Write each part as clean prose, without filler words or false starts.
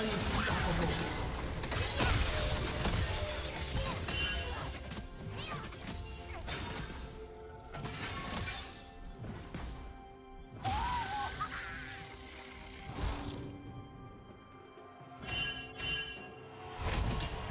Blue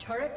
Turret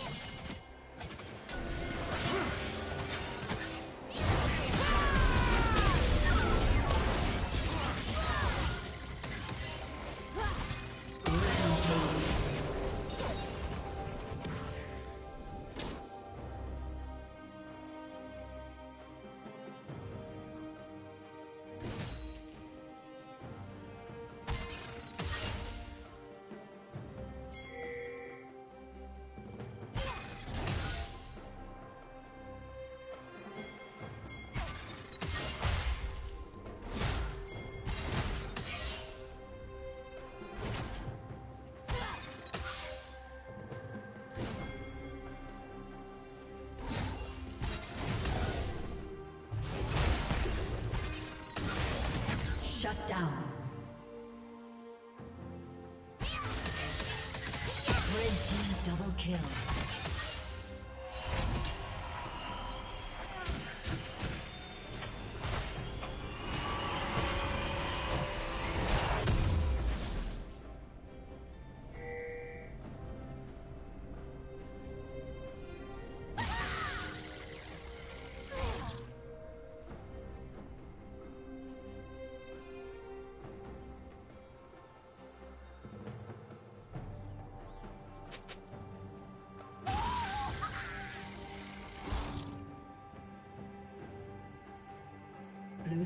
Shut down. Red team double kill. Blue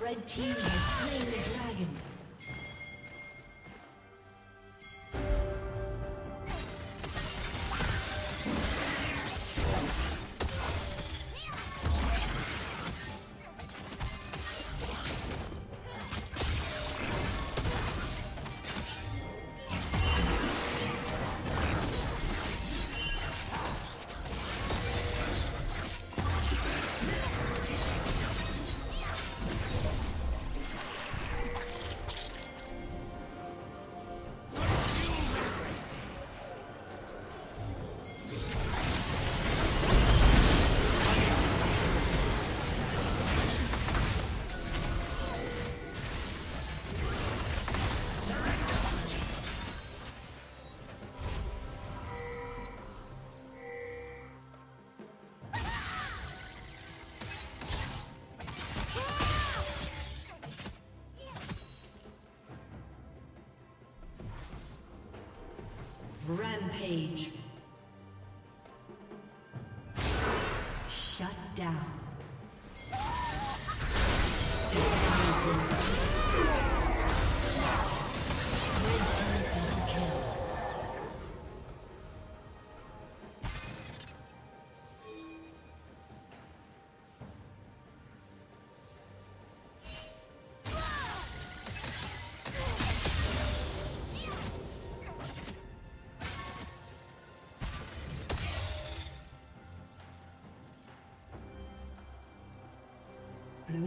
Red team has slain the dragon. Rampage. Shut down. Blue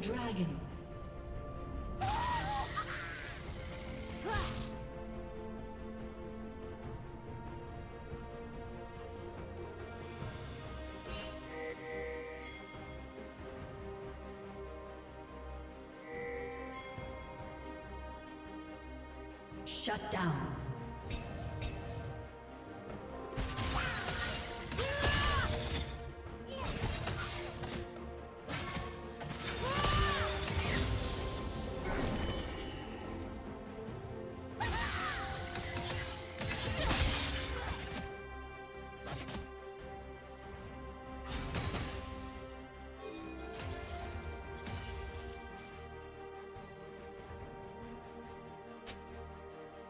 Dragon. Shut down.